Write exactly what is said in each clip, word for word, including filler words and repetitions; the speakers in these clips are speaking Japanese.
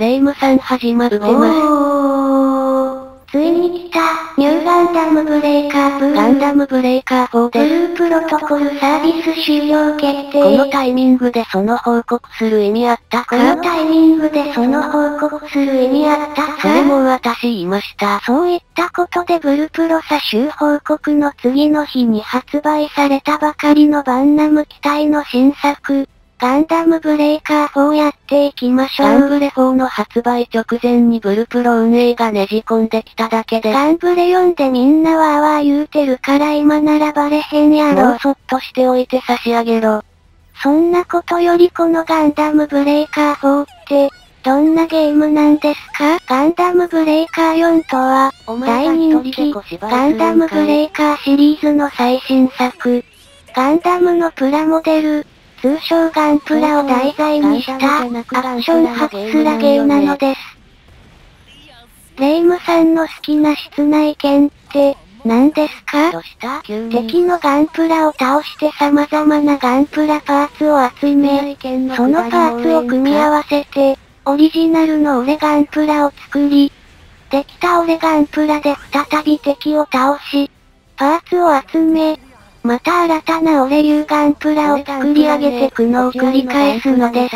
霊夢さん始まってます。ついに来た、ニューガンダムブレイカーブルー。ガンダムブレイカーフォーです。ブループロトコルサービス終了決定。このタイミングでその報告する意味あったか？このタイミングでその報告する意味あったか？それも私言いました。そういったことでブループロ査集報告の次の日に発売されたばかりのバンナム機体の新作。ガンダムブレイカーフォーやっていきましょう。ガンブレフォーの発売直前にブルプロ運営がねじ込んできただけで。ガンブレよんでみんなはあわあ言うてるから今ならバレへんやろ。もうそっとしておいて差し上げろ。そんなことよりこのガンダムブレイカーフォーって、どんなゲームなんですか？ガンダムブレイカーフォーとは、大人気、ガンダムブレイカーシリーズの最新作。ガンダムのプラモデル。通称ガンプラを題材にしたアクションハクスラゲーなのです。霊夢さんの好きな室内剣って何ですか？敵のガンプラを倒して様々なガンプラパーツを集め、そのパーツを組み合わせて、オリジナルのオレガンプラを作り、できたオレガンプラで再び敵を倒し、パーツを集め、また新たなオレ流ガンプラを作り上げてくのを繰り返すのです。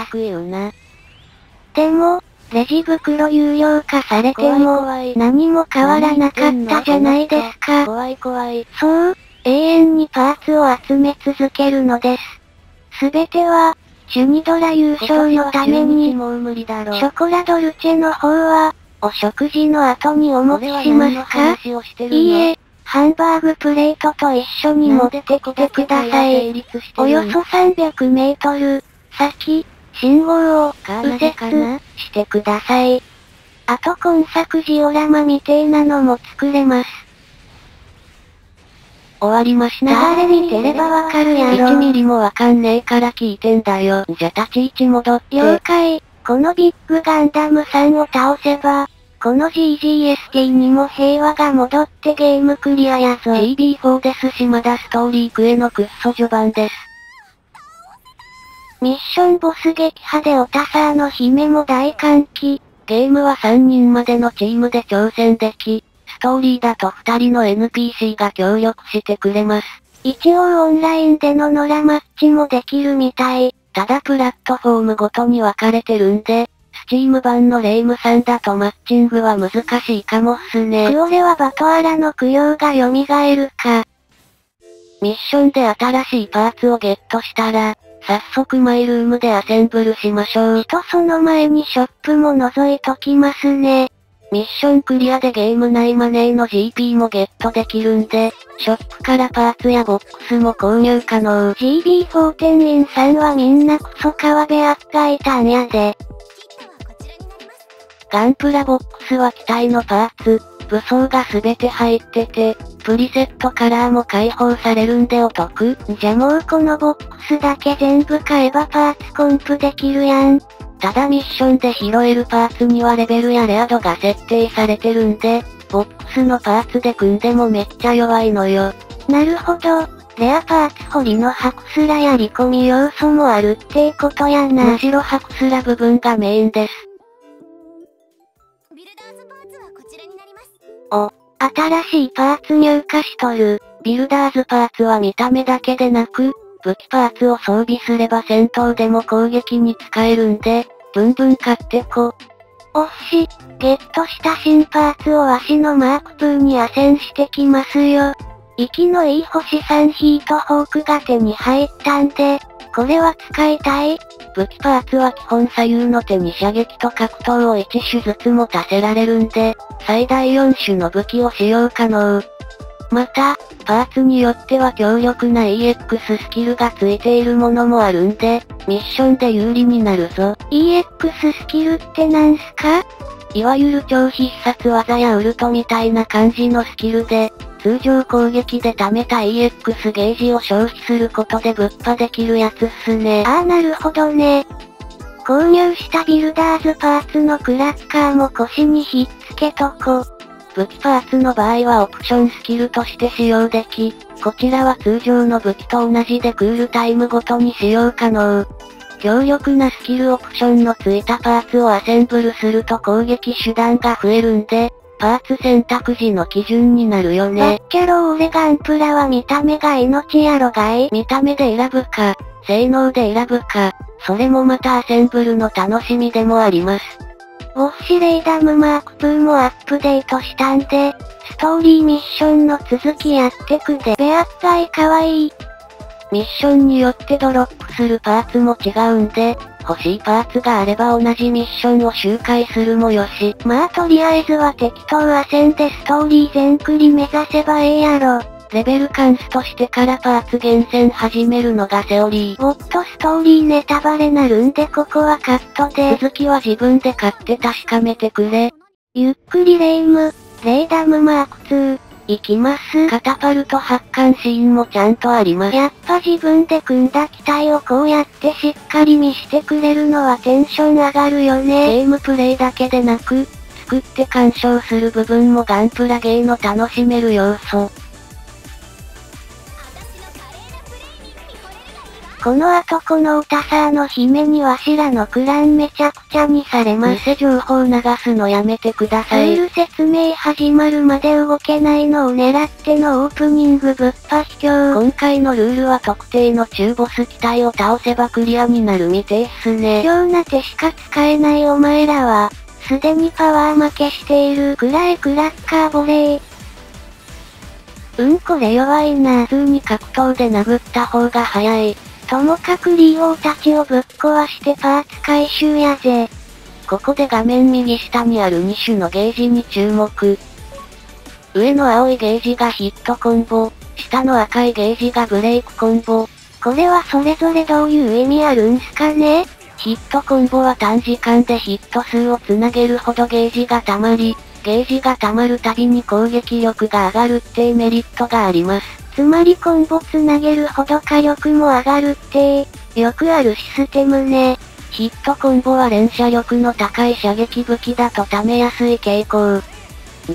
でも、レジ袋有料化されても何も変わらなかったじゃないですか。そう、永遠にパーツを集め続けるのです。すべては、シュニドラ優勝のために、ショコラドルチェの方は、お食事の後にお持ちしますか？いいえ。ハンバーグプレートと一緒に持ってきてください。およそさんびゃくメートル先、信号を右折してください。あと今作ジオラマみてえなのも作れます。終わりました。流れ見てればわかるやろ。いちミリもわかんねえから聞いてんだよ。じゃ立ち位置戻って。了解。このビッグガンダムさんを倒せば。この ジージーエスティー にも平和が戻ってゲームクリアやぞ。ジービーフォー ですしまだストーリークエのクッソ序盤です。ミッションボス撃破でオタサーの姫も大歓喜。ゲームはさんにんまでのチームで挑戦でき、ストーリーだとふたりの エヌピーシー が協力してくれます。一応オンラインでの野良マッチもできるみたい。ただプラットフォームごとに分かれてるんで、Steam 版の霊夢さんだとマッチングは難しいかもっすね。クオレはバトアラの供養が蘇るか。ミッションで新しいパーツをゲットしたら、早速マイルームでアセンブルしましょう。とその前にショップも覗いときますね。ミッションクリアでゲーム内マネーの ジーピー もゲットできるんで、ショップからパーツやボックスも購入可能。ジービーフォー 店員さんはみんなクソ川辺あっがいたんやで。ガンプラボックスは機体のパーツ、武装がすべて入ってて、プリセットカラーも解放されるんでお得。じゃもうこのボックスだけ全部買えばパーツコンプできるやん。ただミッションで拾えるパーツにはレベルやレア度が設定されてるんで、ボックスのパーツで組んでもめっちゃ弱いのよ。なるほど。レアパーツ掘りのハクスラやり込み要素もあるってことやな。むしろハクスラ部分がメインです。お、新しいパーツ入荷しとる。ビルダーズパーツは見た目だけでなく、武器パーツを装備すれば戦闘でも攻撃に使えるんで、ぶんぶん買ってこ。おっし、ゲットした新パーツをわしのマークににアセンしてきますよ。息のいい星さんヒートホークが手に入ったんで、これは使いたい。武器パーツは基本左右の手に射撃と格闘をいち種ずつ持たせられるんで、最大よん種の武器を使用可能。また、パーツによっては強力な イーエックス スキルがついているものもあるんで、ミッションで有利になるぞ。イーエックス スキルってなんすか？いわゆる超必殺技やウルトみたいな感じのスキルで、通常攻撃で貯めた イーエックス ゲージを消費することでぶっ破できるやつっすね。ああなるほどね。購入したビルダーズパーツのクラッカーも腰にひっつけとこ。武器パーツの場合はオプションスキルとして使用でき、こちらは通常の武器と同じでクールタイムごとに使用可能。強力なスキルオプションのついたパーツをアセンブルすると攻撃手段が増えるんで、パーツ選択時の基準になるよね。バッキャロー俺ガンプラは見た目が命やろがい。見た目で選ぶか、性能で選ぶか、それもまたアセンブルの楽しみでもあります。ウォッシュレイダムマークツーもアップデートしたんで、ストーリーミッションの続きやってくで。ベアッタイかわいい。ミッションによってドロップするパーツも違うんで、欲しいパーツがあれば同じミッションを周回するもよし。まあとりあえずは適当アセンでストーリー全クリ目指せばええやろ。レベルカンストしてからパーツ厳選始めるのがセオリー。もっとストーリーネタバレなるんでここはカットで。続きは自分で買って確かめてくれ。ゆっくりレイム、レイダムマークツー。いきます。カタパルト発艦シーンもちゃんとあります。やっぱ自分で組んだ機体をこうやってしっかり見してくれるのはテンション上がるよね。ゲームプレイだけでなく、作って鑑賞する部分もガンプラゲーの楽しめる要素。この後このオタサーの姫にわしらのクランめちゃくちゃにされます。偽情報流すのやめてください。ルール説明始まるまで動けないのを狙ってのオープニングぶっ破卑怯。今回のルールは特定の中ボス機体を倒せばクリアになるみてえっすね。卑怯な手しか使えないお前らは、すでにパワー負けしている。くらえクラッカーボレー。うんこれ弱いな。普通に格闘で殴った方が早い。ともかくリーオーたちをぶっ壊してパーツ回収やぜ。ここで画面右下にあるに種のゲージに注目。上の青いゲージがヒットコンボ、下の赤いゲージがブレイクコンボ。これはそれぞれどういう意味あるんすかね？ヒットコンボは短時間でヒット数をつなげるほどゲージが溜まり、ゲージが溜まるたびに攻撃力が上がるってメリットがあります。つまりコンボつなげるほど火力も上がるってー、よくあるシステムね。ヒットコンボは連射力の高い射撃武器だと溜めやすい傾向。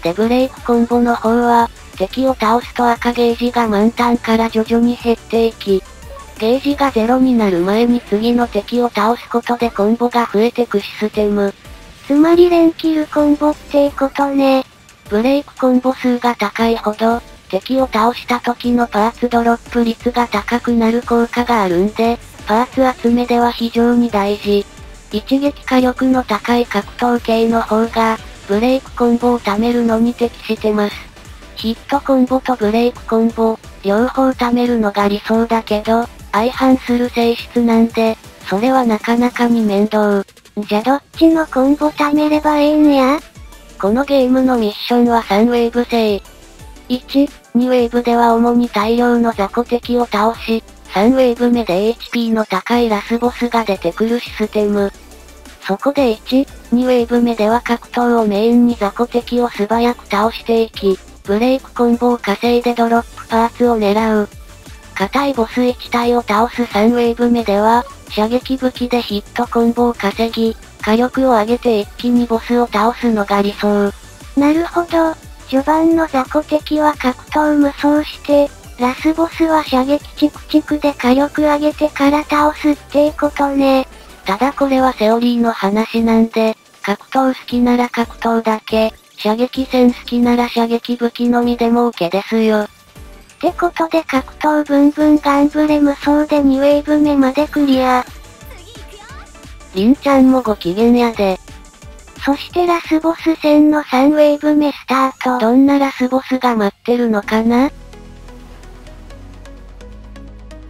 でブレイクコンボの方は、敵を倒すと赤ゲージが満タンから徐々に減っていき、ゲージがゼロになる前に次の敵を倒すことでコンボが増えてくシステム。つまり連キルコンボってことね。ブレイクコンボ数が高いほど、敵を倒した時のパーツドロップ率が高くなる効果があるんで、パーツ集めでは非常に大事。一撃火力の高い格闘系の方が、ブレイクコンボを貯めるのに適してます。ヒットコンボとブレイクコンボ、両方貯めるのが理想だけど、相反する性質なんで、それはなかなかに面倒。じゃどっちのコンボ貯めればええんや？このゲームのミッションはさんウェーブ制。いち、にウェーブでは主に大量の雑魚敵を倒し、さんウェーブ目で エイチピー の高いラスボスが出てくるシステム。そこでいち、にウェーブ目では格闘をメインに雑魚敵を素早く倒していき、ブレイクコンボを稼いでドロップパーツを狙う。硬いボスいち体を倒すさんウェーブ目では、射撃武器でヒットコンボを稼ぎ、火力を上げて一気にボスを倒すのが理想。なるほど。序盤の雑魚敵は格闘無双して、ラスボスは射撃チクチクで火力上げてから倒すってことね。ただこれはセオリーの話なんで、格闘好きなら格闘だけ、射撃戦好きなら射撃武器のみでも OK ですよ。ってことで格闘ブンブンガンブレ無双でにウェーブ目までクリア。りんちゃんもご機嫌やで。そしてラスボス戦のさんウェーブ目スタート。どんなラスボスが待ってるのかな？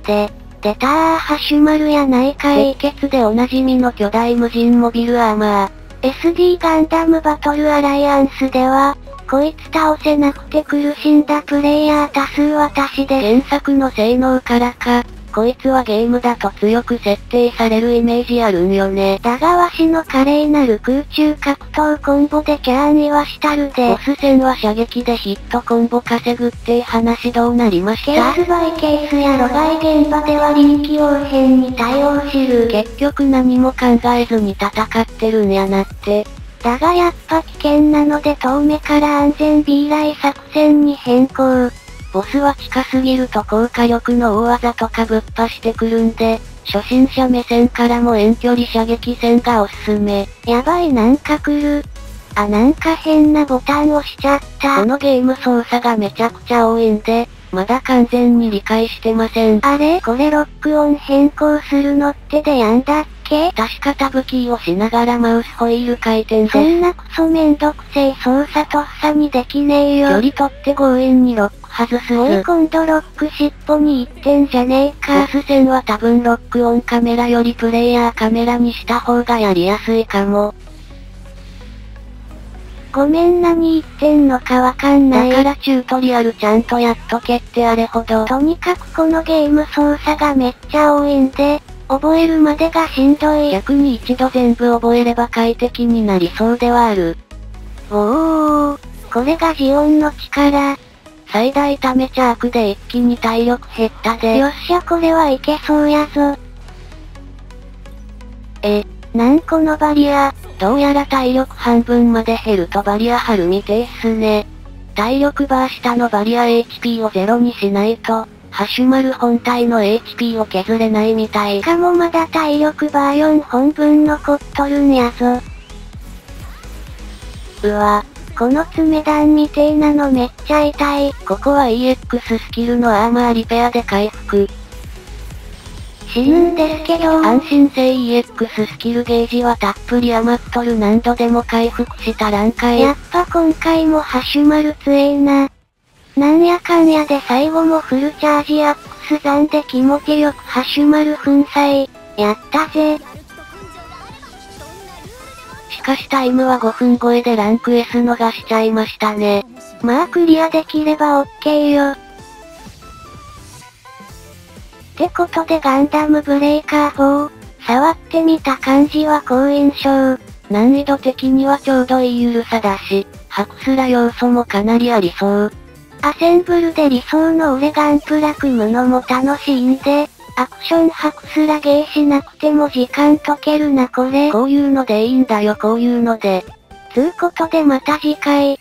で、出たーハシュマルやないかい。熱血でおなじみの巨大無人モビルアーマー。エスディー ガンダムバトルアライアンスでは、こいつ倒せなくて苦しんだプレイヤー多数私で。原作の性能からか。こいつはゲームだと強く設定されるイメージあるんよね。だがわしの華麗なる空中格闘コンボでキャーン言わしたるで。ボス戦は射撃でヒットコンボ稼ぐって話どうなりました？ケースバイケースやろがい。現場では臨機応変に対応しる。結局何も考えずに戦ってるんやなって。だがやっぱ危険なので遠目から安全 B ライ作戦に変更。ボスは近すぎると高火力の大技とかぶっ破してくるんで、初心者目線からも遠距離射撃戦がおすすめ。やばい、なんか来る。あ、なんか変なボタン押しちゃった。このゲーム操作がめちゃくちゃ多いんで、まだ完全に理解してません。あれ、これロックオン変更するのってでやんだっけ？確かタブキーをしながらマウスホイール回転です。そんなクソめんどくせえ操作とっさにできねえよ。距離取って強引にロック外す。おい、今度ロック尻尾に行ってんじゃねえか。ボス戦は多分ロックオンカメラよりプレイヤーカメラにした方がやりやすいかも。ごめん、何言ってんのかわかんない。だからチュートリアルちゃんとやっとけってあれほど。とにかくこのゲーム操作がめっちゃ多いんで、覚えるまでがしんどい。逆に一度全部覚えれば快適になりそうではある。おー、これがジオンの力。最大溜めチャークで一気に体力減ったで。よっしゃ、これはいけそうやぞ。え、なんこのバリア。どうやら体力半分まで減るとバリア貼るみてえっすね。体力バー下のバリア エイチピー をゼロにしないと、ハッシュマル本体の エイチピー を削れないみたい。しかもまだ体力バーよんほんぶん残っとるんやぞ。うわ、この爪弾みてえなのめっちゃ痛い。ここは イーエックス スキルのアーマーリペアで回復。死ぬんですけど。安心性 イーエックス スキルゲージはたっぷり余っとる。何度でも回復したらんかい。やっぱ今回もハッシュマル強えな。なんやかんやで最後もフルチャージアックス残で気持ちよくハッシュマル粉砕。やったぜ。しかしタイムはごふん超えでランク エス 逃しちゃいましたね。まあクリアできれば OK よ。ってことでガンダムブレイカーフォー、触ってみた感じは好印象。難易度的にはちょうどいい緩さだし、ハクスラ要素もかなりありそう。アセンブルで理想のオレガンプラ組むのも楽しいんで、アクションハクスラゲーしなくても時間解けるなこれ。こういうのでいいんだよ、こういうので。つうことでまた次回。